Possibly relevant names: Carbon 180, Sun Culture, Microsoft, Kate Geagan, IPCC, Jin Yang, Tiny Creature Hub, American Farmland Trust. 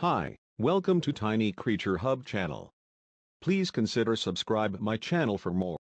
Hi, welcome to Tiny Creature Hub channel. Please consider subscribe my channel for more.